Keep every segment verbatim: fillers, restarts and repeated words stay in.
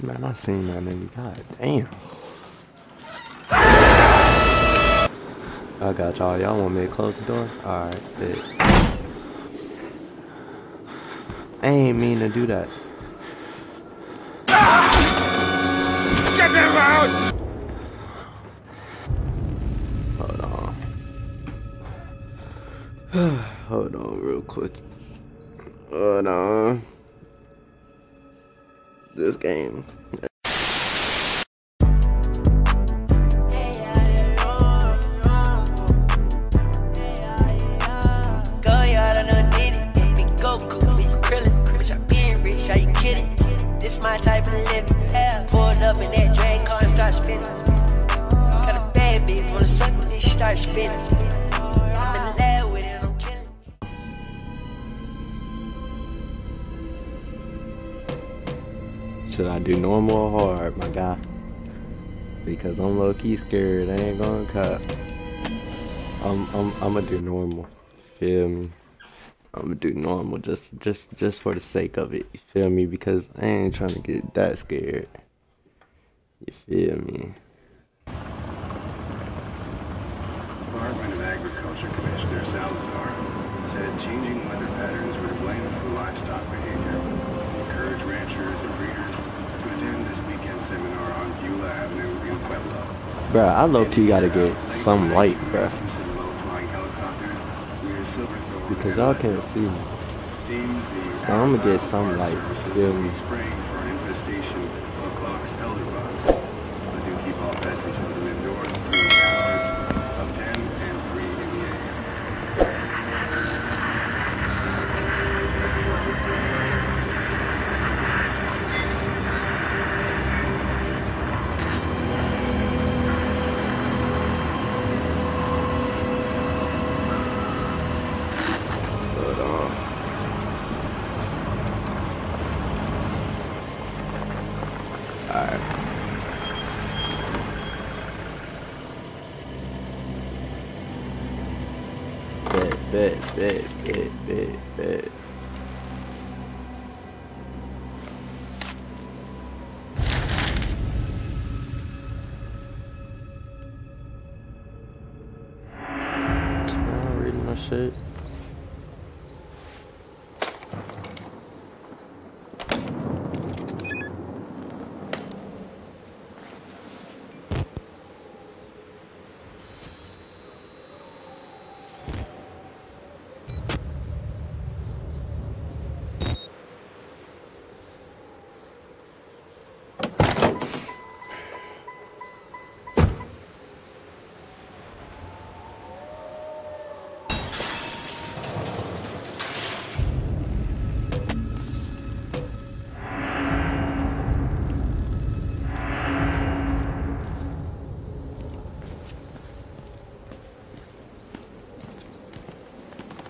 Man, I seen that nigga. God damn. I got y'all. Y'all want me to close the door? Alright, bitch. I ain't mean to do that. Get them out! Hold on. Hold on real quick. Hold on. This game. This my type of living. Pulled up in that drain car and start spinning. Got a bad bitch wanna suck me, she start spinning. I'm in love with it, I'm killing. Should I do normal or hard, my guy? Because I'm low key scared. I ain't gonna cut. I'm I'm I'ma do normal. Feel me? I'm gonna do normal just just just for the sake of it, you feel me? Because I ain't trying to get that scared, you feel me? Department of Agriculture Commissioner Salazar said changing weather patterns were to blame for livestock behavior. Encourage ranchers and breeders to attend this weekend seminar on Beulah Avenue in Pueblo. Bruh, I low key gotta get some light, bruh. Because y'all can't see me. So I'm gonna get some light, you feel me? Bet, bet, bet, bet, bet. I'm reading my shit.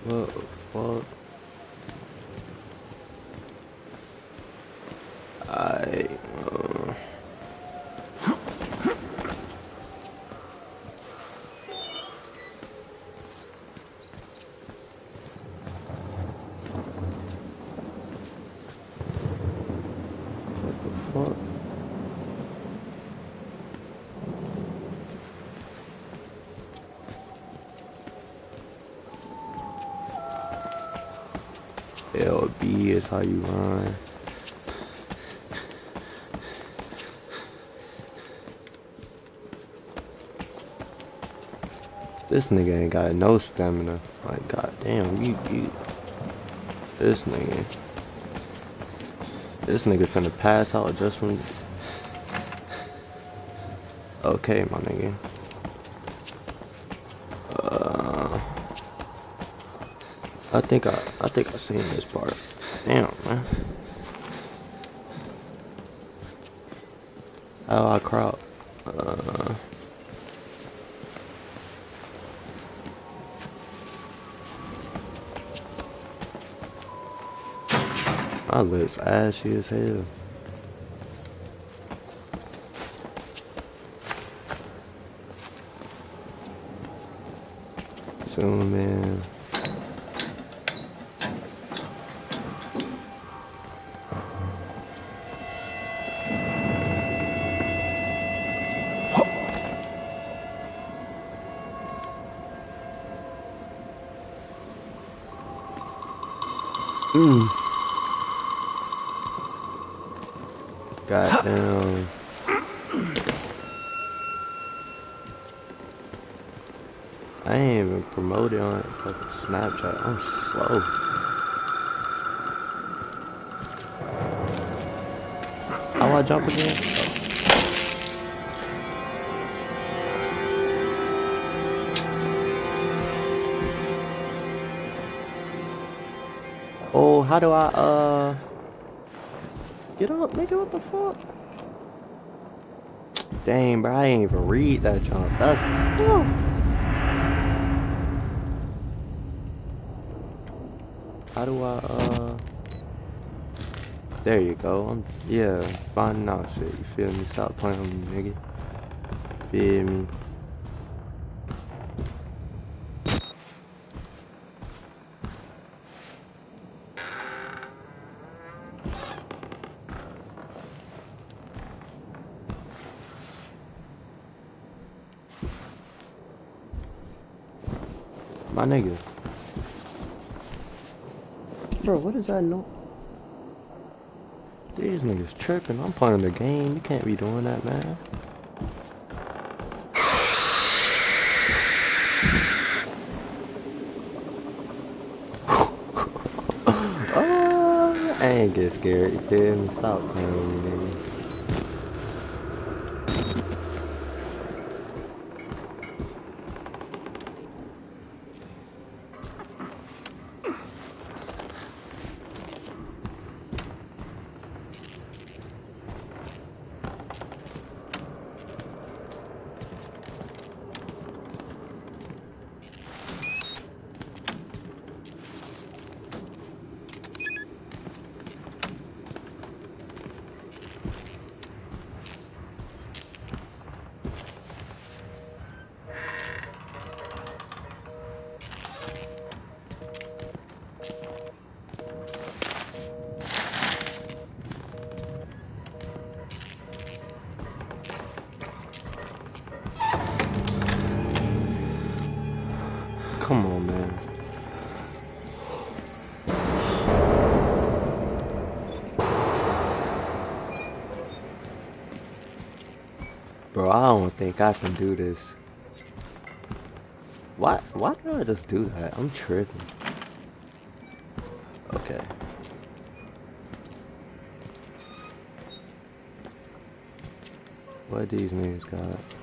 What the fuck? I uh... What the fuck? L B is how you run. This nigga ain't got no stamina. Like, goddamn, you, you. This nigga. This nigga finna pass out just when. Okay, my nigga. I think I, I think I've seen this part. Damn, man. How I crouch? Uh, my lips ashy as hell. Zoom in. Ooh. God damn. I ain't even promoted on fucking Snapchat. I'm slow. How I jump again? Oh, oh how do I, uh... Get up, nigga, what the fuck? Dang, bro, I ain't even read that jump. That's tough. How do I, uh... There you go. I'm, yeah, finding out shit, you feel me? Stop playing with me, nigga. Feel me? My nigga. Bro, what is that noise? These niggas tripping. I'm playing the game. You can't be doing that, man. Oh, I ain't get scared, you feel me? Stop playing with me, nigga. Come on, man. Bro, I don't think I can do this. Why, why did I just do that? I'm tripping. Okay. What these niggas got?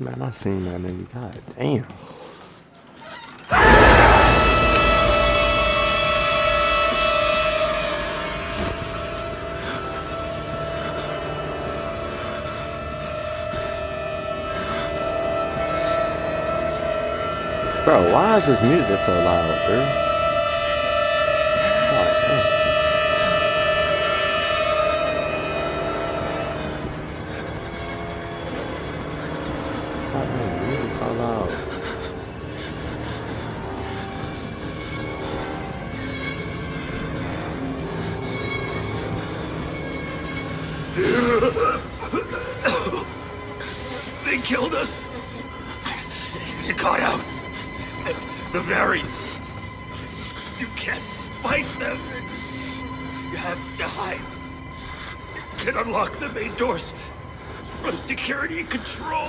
Man, I seen that nigga. God damn. Bro, why is this music so loud, bro? They killed us. You got out. The very. You can't fight them. You have to hide. You can unlock the main doors from security and control.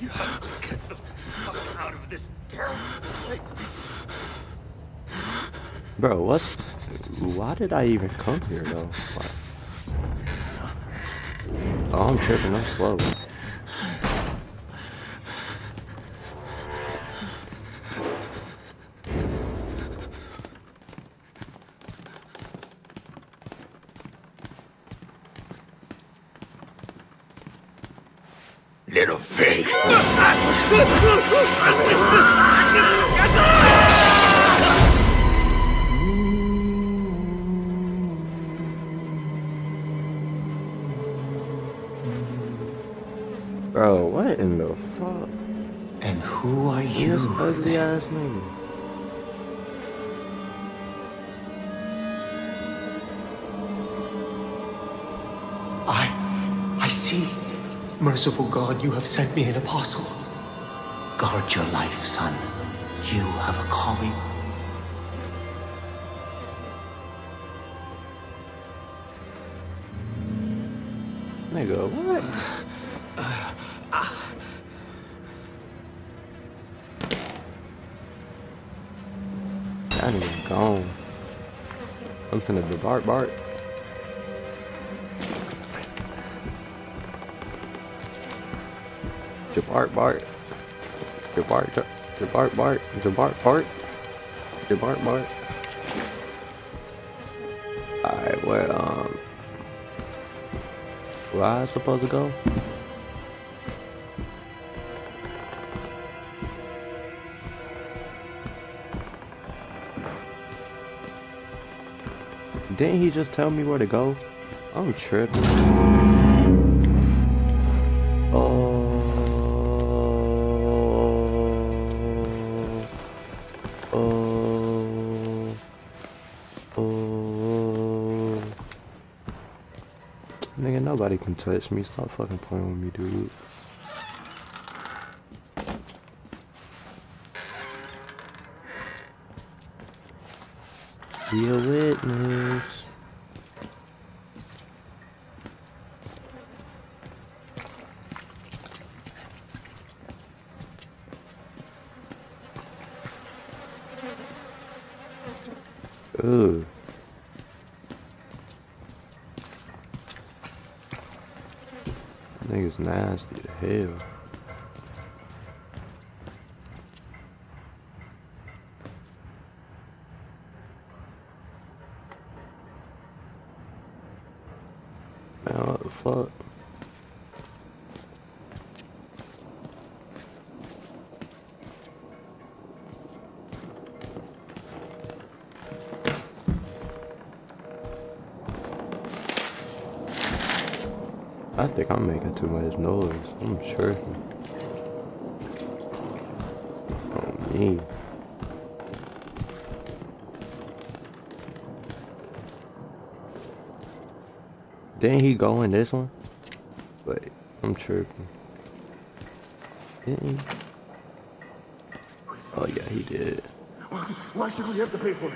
You have to get the fuck out of this terrible place. Bro, what's... Why did I even come here, though? Why? Oh, I'm tripping. I'm slow. Little fake. Bro, what in the fuck? And who are you? This ugly ass nigga. I, I see. Merciful God, you have sent me an apostle. Guard your life, son. You have a calling. Nigga, what? Uh, uh, That nigga gone. I'm finna be bark bark. Jabart bark. Jabart bark. Jabart bark. Jabart bark. Jabart bark. Alright, what, um. Where I supposed to go? Didn't he just tell me where to go? I'm tripping. Oh. Oh. Oh. Nigga, nobody can touch me. Stop fucking playing with me, dude. Be a witness. Ooh. Nigga's nasty as hell. Fuck. I think I'm making too much noise. I'm tripping. Oh me. Didn't he go in this one? Wait, I'm tripping. Didn't he? Oh yeah, he did. Why should we have to pay for it?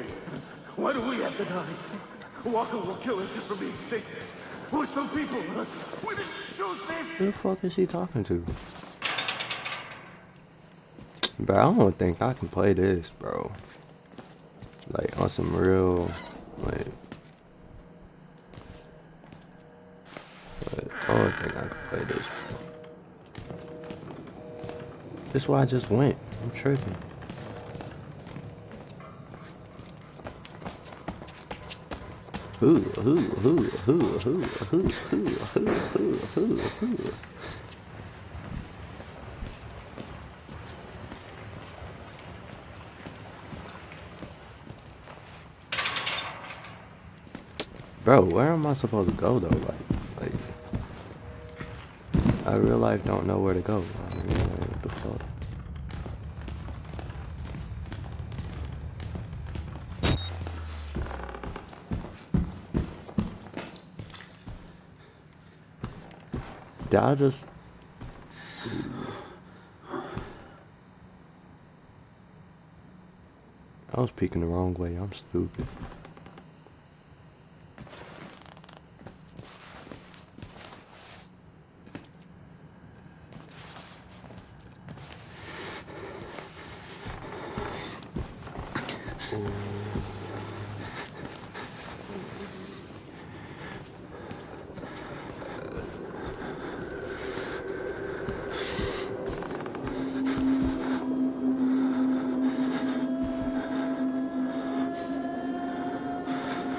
Why do we have to die? Walker will kill us just for being sick. We're some people. We didn't choose this. Who the fuck is he talking to? Bro, I don't think I can play this, bro. Like on some real, like. I don't think I can play this. This is why I just went. I'm tripping. Who, who, who, who, who, who, who, who, who, who, who. Bro, where am I supposed to go though? Like. I real life don't know where to go. I mean, like, what the fuck? Did I just? I was peeking the wrong way. I'm stupid.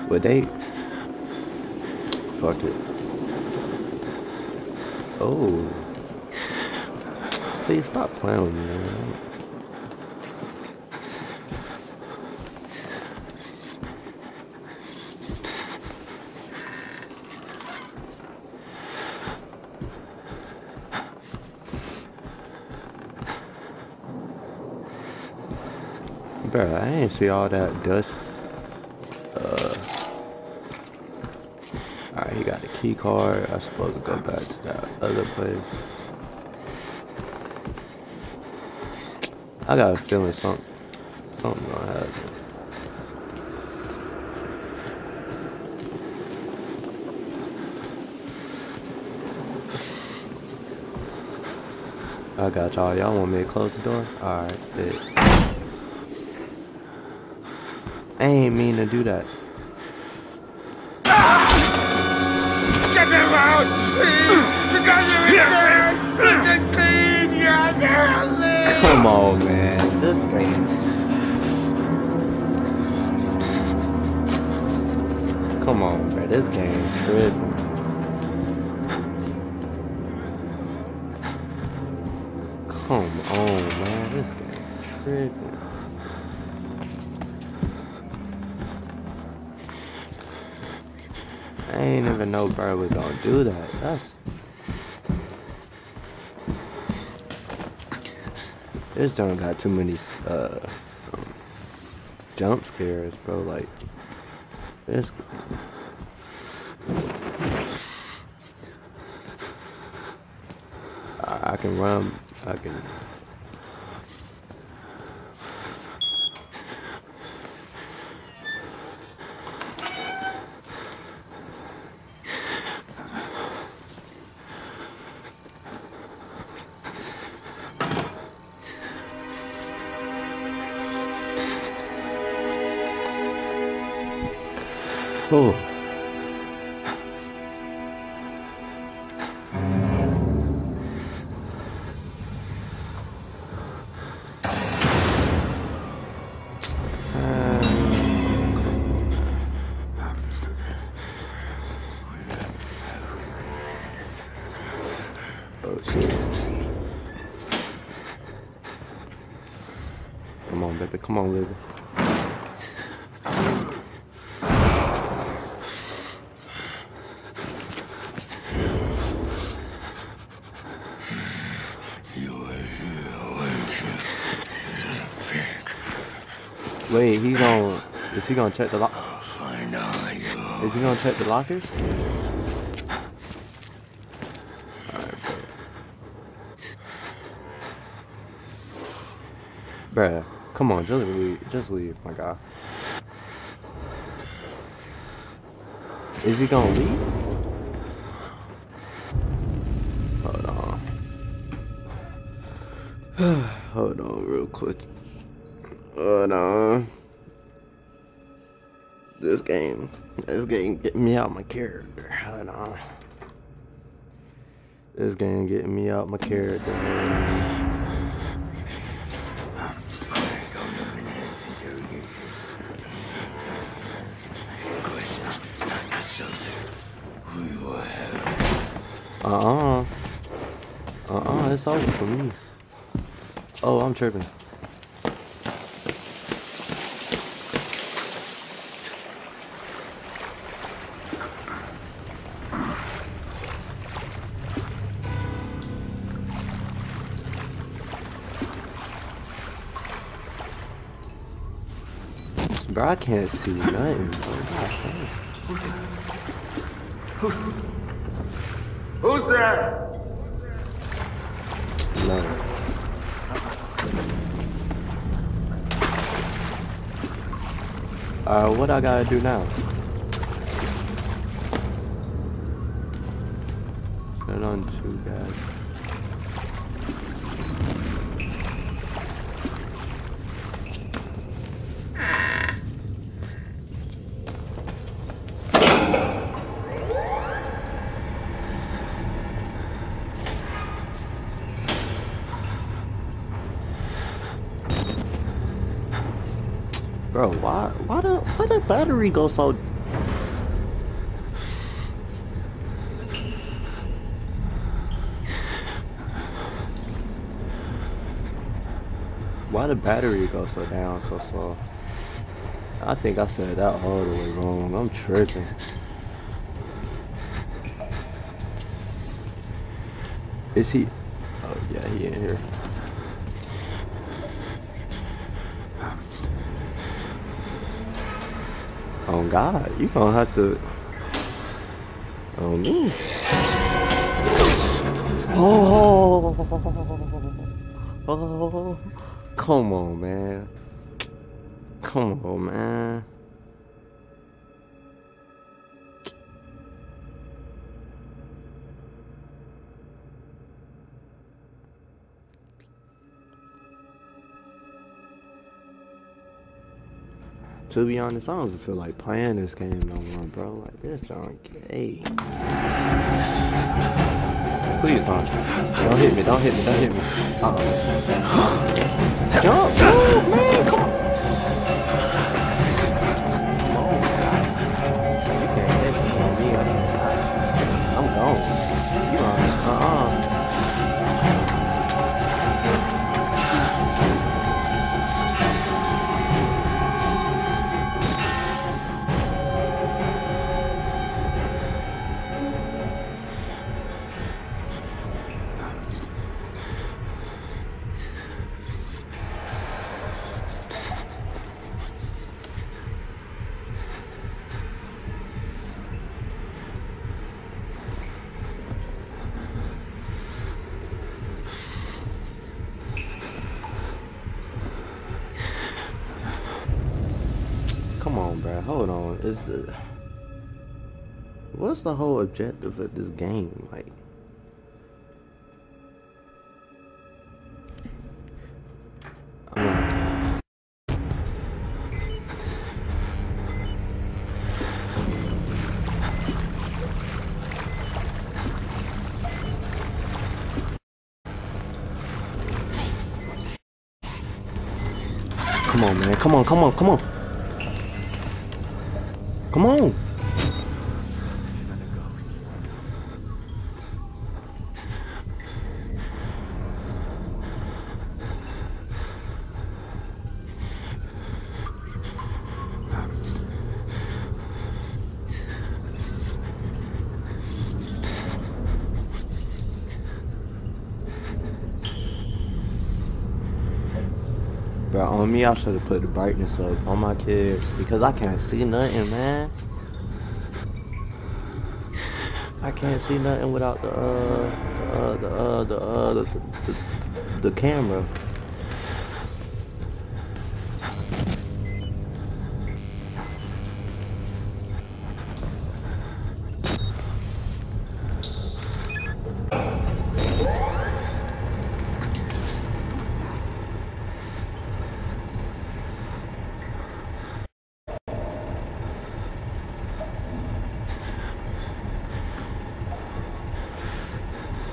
But they fuck it. Oh, see, stop playing with me, man. Bro, I didn't see all that dust. Uh, Alright, you got the key card. I supposed to go back to that other place. I got a feeling something, something gonna happen. I got y'all. Y'all want me to close the door? Alright, bitch. I ain't mean to do that. Get them out, please! Because you're in there! It's a clean, you're there, leave! Come on, man. This game. Come on, bro. This game tripping. Come on, man. This game tripping. I ain't even know bro was gonna do that. That's this don't got too many uh um, jump scares, bro. Like this. I, I can run. I can. Oh. Oh shit. Come on, baby, come on, baby. Wait, he's gonna. Is he gonna check the lock? Is he gonna check the lockers? Alright, bro. Bruh, come on, just leave. Just leave, my God. Is he gonna leave? Hold on. Hold on, real quick. But uh, this game, this game getting me out my character. Hold on, this game getting me out my character. Uh uh, uh uh, it's over for me. Oh, I'm tripping. Bro, I can't see nothing. Bro. Who's, who's there? No. Uh, what I gotta do now? Turn on two guys. Bro, why, why the, why the battery go so? Why the battery go so down so slow? I think I said that all the way wrong. I'm tripping. Is he? Oh yeah, he in here. Oh God, you gonna have to. Oh me. Oh, oh, come on, man. Come on, man. To be honest, I don't even feel like playing this game no more, bro. Like, this junk, hey. Please don't. Don't hit me, don't hit me, don't hit me. Uh-uh. Jump! Oh, man, come on! Oh, God. You can't catch me on me. I'm gone. You are, uh-uh. Hold on, is the what's the whole objective of this game? Like, um, come on, man! Come on! Come on! Come on! Come on! Bro, on me, I should have put the brightness up on my kids because I can't see nothing, man. I can't see nothing without the uh, the uh, the uh, the, uh, the, the, the, the camera.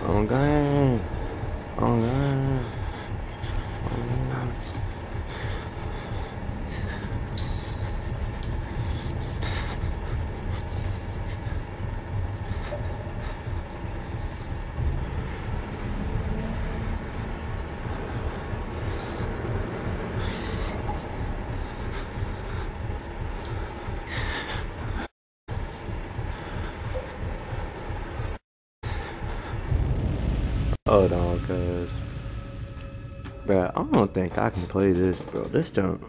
Oh God. Oh God. Oh God. Hold on, cuz. Bruh, I don't think I can play this, bro. This junk.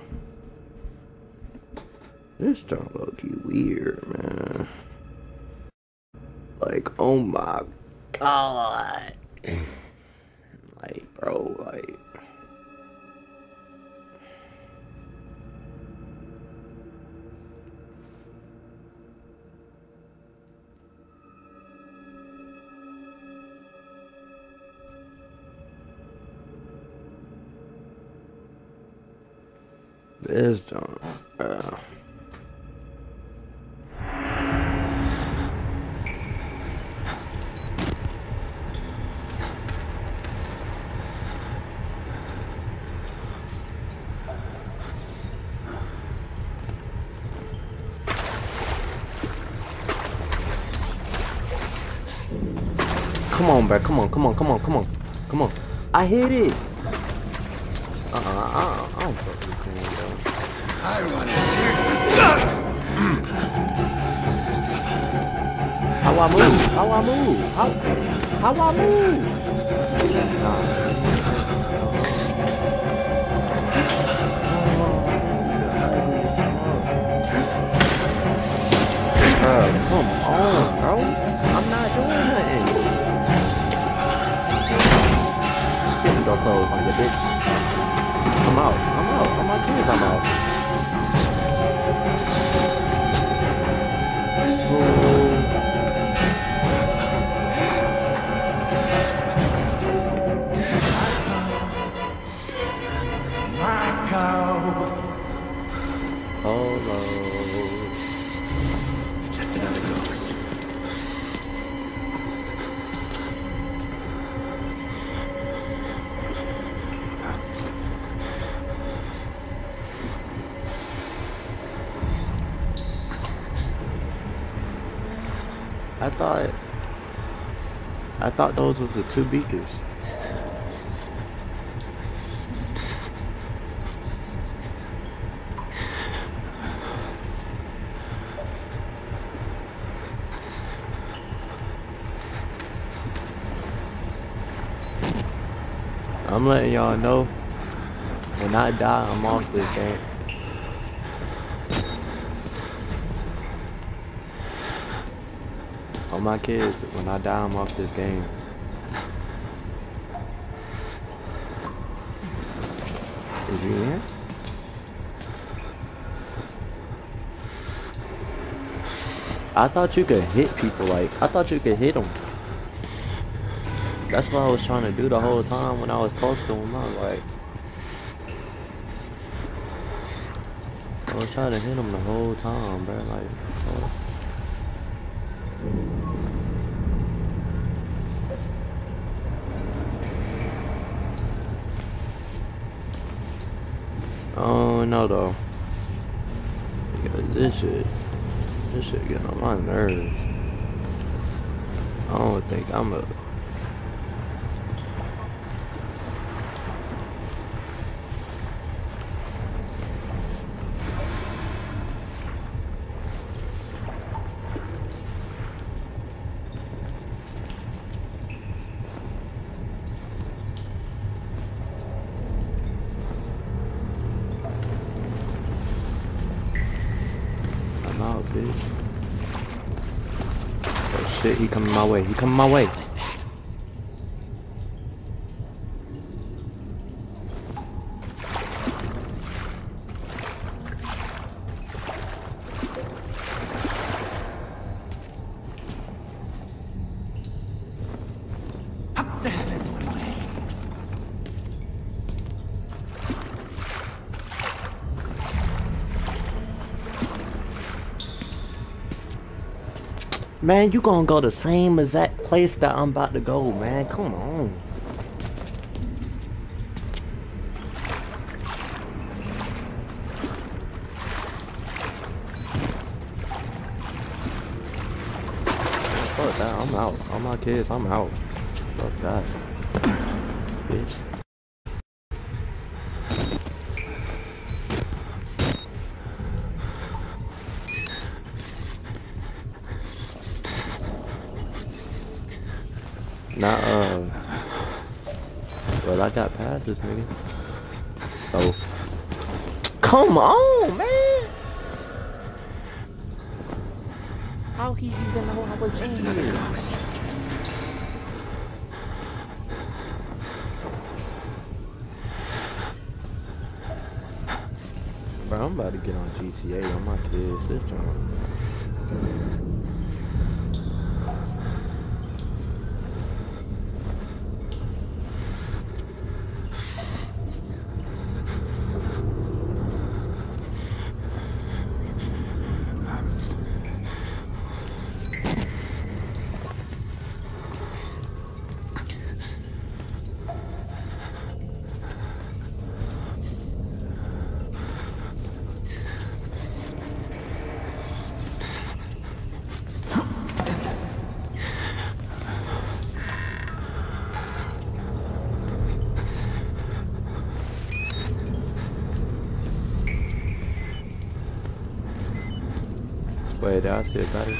This junk low key weird, man. Like, oh my God. Like, bro, like. This junk, uh. Come on, bro. Come on, come on, come on, come on, come on. I hit it. Uh, uh, I don't fuck this game, though. I want to hear how I move, how I move, how, how I move. Nah. told one of the bits. I'm out. I'm out. I'm out. Please, I'm out. Oh. Oh no. Just another ghost. I thought, I thought those was the two beakers. I'm letting y'all know, when I die, I'm off this game. All my kids, when I die, I'm off this game. Is he in? I thought you could hit people, like, I thought you could hit them. That's what I was trying to do the whole time when I was close to him. I was like, I was trying to hit him the whole time, bro, like, oh. Oh no, though. This shit, this shit getting on my nerves. I don't think I'm a. Oh, bitch. Oh shit, he coming my way. He coming my way. Man, you gonna go the same exact place that I'm about to go, man. Come on. Fuck that, I'm out. All my kids, I'm out. Fuck that. Bitch. Nah, uh, well, I got past this nigga. Oh. Come on, man! How he even know I was in here? Bro, I'm about to get on G T A on my kids. This joint. Wait, I see a battery.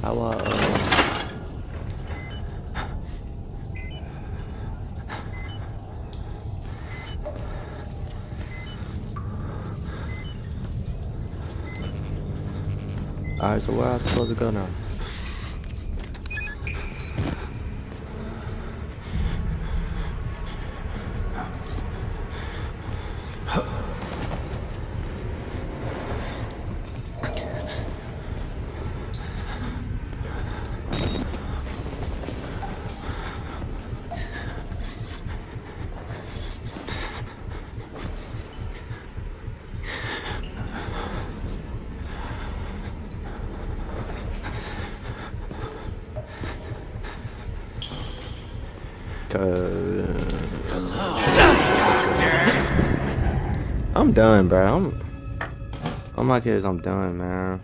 How I, uh... Alright, so where am I supposed to go now? Cause I'm done, bro. I'm, all my kids, I'm done, man.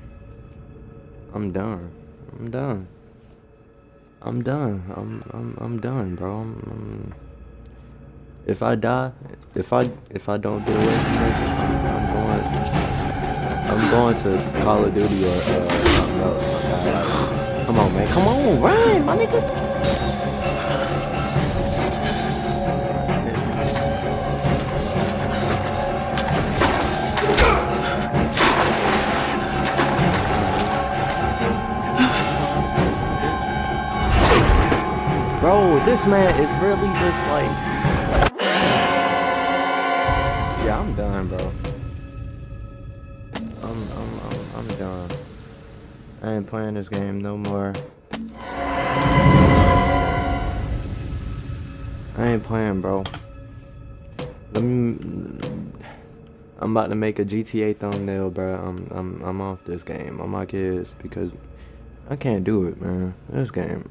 I'm done. I'm done. I'm done. I'm I'm I'm done, bro. I'm, I'm, if I die, if I if I don't do it, I'm going. I'm going to Call of Duty or uh, no. Come on, man. Come on, run, my nigga. Bro, this man is really just like... Yeah, I'm done, bro. I'm, I'm, I'm, I'm done. I ain't playing this game no more. I ain't playing, bro. Let me... I'm about to make a G T A thumbnail, bro. I'm, I'm, I'm off this game. I'm like kids because I can't do it, man. This game.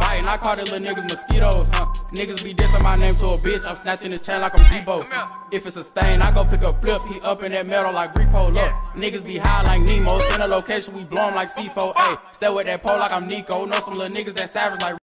I caught the little niggas mosquitoes, huh? Niggas be dissing my name to a bitch. I'm snatching his chain like I'm Debo. If it's a stain, I go pick a flip. He up in that metal like repo. Look, niggas be high like Nemo. In a location, we blow him like C four A. Stay with that pole like I'm Nico. Know some little niggas that savage like.